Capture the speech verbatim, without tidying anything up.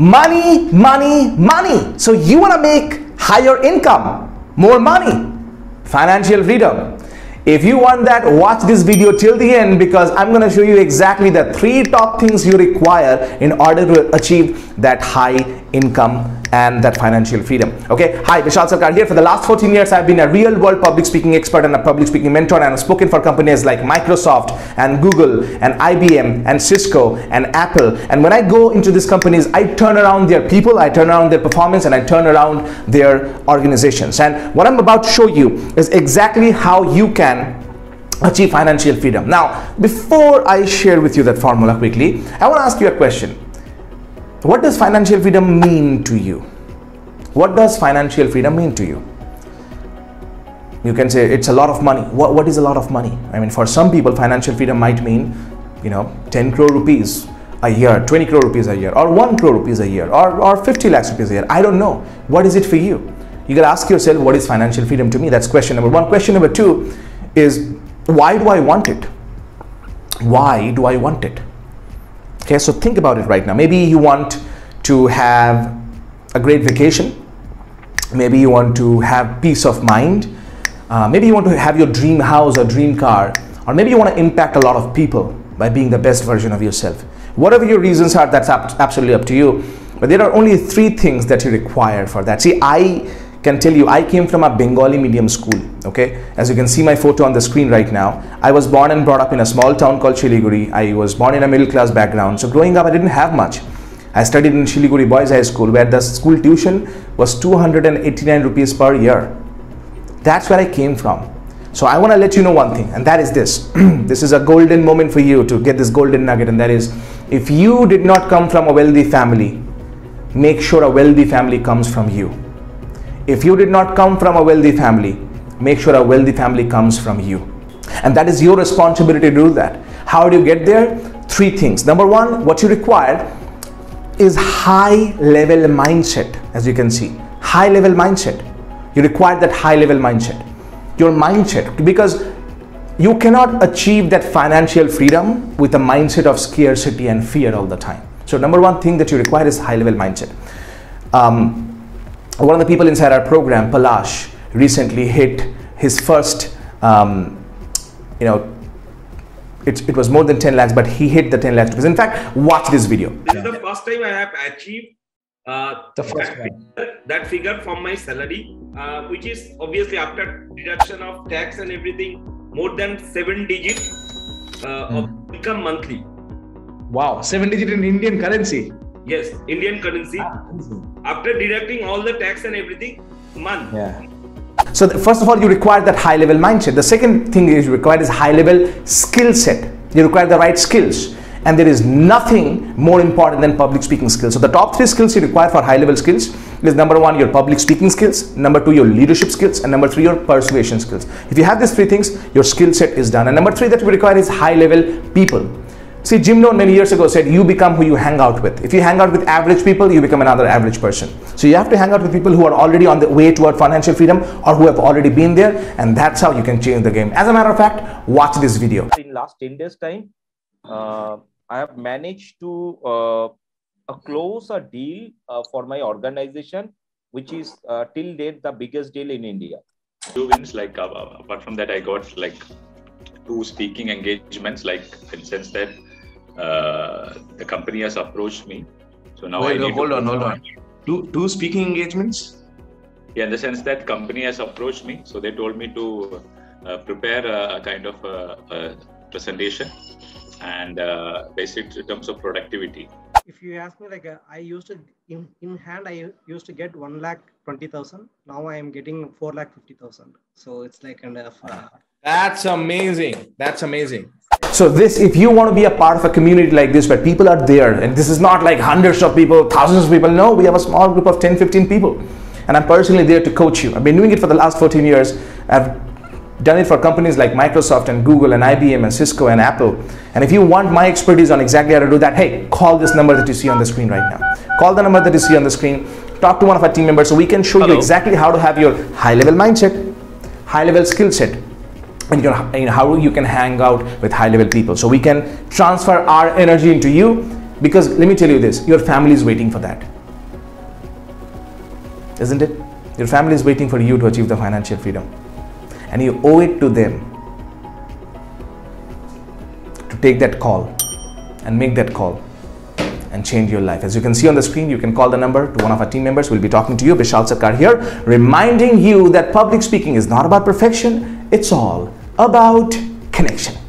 money, money, money. So you want to make higher income, more money, financial freedom. If you want that, watch this video till the end, because I'm going to show you exactly the three top things you require in order to achieve that high income and that financial freedom. Okay, hi, Bishal Sarkar here. For the last fourteen years, I've been a real world public speaking expert and a public speaking mentor, and I've spoken for companies like Microsoft and Google and I B M and Cisco and Apple. And when I go into these companies, I turn around their people, I turn around their performance, and I turn around their organizations. And what I'm about to show you is exactly how you can achieve financial freedom. Now, before I share with you that formula quickly, I want to ask you a question. What does financial freedom mean to you? What does financial freedom mean to you? You can say it's a lot of money. What, what is a lot of money? I mean, for some people, financial freedom might mean, you know, ten crore rupees a year, twenty crore rupees a year, or one crore rupees a year, or, or fifty lakhs rupees a year. I don't know. What is it for you? You gotta ask yourself, what is financial freedom to me? That's question number one. Question number two is, why do I want it? Why do I want it? Okay, so think about it right now. Maybe you want to have a great vacation. Maybe you want to have peace of mind. Uh, maybe you want to have your dream house or dream car. Or maybe you want to impact a lot of people by being the best version of yourself. Whatever your reasons are, that's up, absolutely up to you. But there are only three things that you require for that. See, I can tell you, I came from a Bengali medium school. Okay, as you can see my photo on the screen right now, I was born and brought up in a small town called Siliguri. I was born in a middle class background, so growing up I didn't have much. I studied in Siliguri Boys High School, where the school tuition was two hundred eighty-nine rupees per year. That's where I came from. So I want to let you know one thing, and that is this. This is a golden moment for you to get this golden nugget, and that is, if you did not come from a wealthy family, make sure a wealthy family comes from you. If you did not come from a wealthy family, make sure a wealthy family comes from you. And that is your responsibility to do that. How do you get there? Three things. Number one, what you require is high level mindset. As you can see, high level mindset. You require that high level mindset. Your mindset, because you cannot achieve that financial freedom with a mindset of scarcity and fear all the time. So number one thing that you require is high level mindset. Um, one of the people inside our program, Palash, recently hit his first, um, you know, it, it was more than ten lakhs, but he hit the ten lakhs. Because in fact, watch this video. This is the first time I have achieved uh, the first that, figure, that figure from my salary, uh, which is obviously after deduction of tax and everything, more than seven digit uh, mm. of income monthly. Wow, seven digit in Indian currency. Yes, Indian currency. Ah, after deducting all the tax and everything, month. Yeah. So the, first of all, you require that high level mindset. The second thing is required is high level skill set. You require the right skills, and there is nothing more important than public speaking skills. So the top three skills you require for high level skills is, number one, your public speaking skills, number two, your leadership skills, and number three, your persuasion skills. If you have these three things, your skill set is done. And number three that we require is high level people. See, Jim Lone many years ago said, you become who you hang out with. If you hang out with average people, you become another average person. So you have to hang out with people who are already on the way toward financial freedom, or who have already been there, and that's how you can change the game. As a matter of fact, watch this video. In last ten days time, uh, I have managed to uh, uh, close a deal uh, for my organization, which is uh, till date the biggest deal in India. Two wins, like uh, apart from that, I got like two speaking engagements, like in sense that Uh, the company has approached me, so now Wait, I no, need hold to on hold on two, two speaking engagements. Yeah, in the sense that company has approached me, so they told me to uh, prepare a, a kind of a, a presentation, and uh, basic in terms of productivity. If you ask me, like uh, I used to in, in hand I used to get one lakh twenty thousand, now I am getting four lakh fifty thousand, so it's like kind of uh, that's amazing. That's amazing. So this, if you want to be a part of a community like this, where people are there, and this is not like hundreds of people, thousands of people. No, we have a small group of ten, fifteen people. And I'm personally there to coach you. I've been doing it for the last fourteen years. I've done it for companies like Microsoft and Google and I B M and Cisco and Apple. And if you want my expertise on exactly how to do that, hey, call this number that you see on the screen right now. Call the number that you see on the screen. Talk to one of our team members, so we can show Hello. you exactly how to have your high-level mindset, high-level skill set, and your, you know, how you can hang out with high level people, so we can transfer our energy into you Because let me tell you this, your family is waiting for that. Isn't it? Your family is waiting for you to achieve the financial freedom. And you owe it to them to take that call and make that call and change your life. As you can see on the screen, you can call the number to one of our team members. We'll be talking to you. Bishal Sarkar here, reminding you that public speaking is not about perfection. It's all about connection.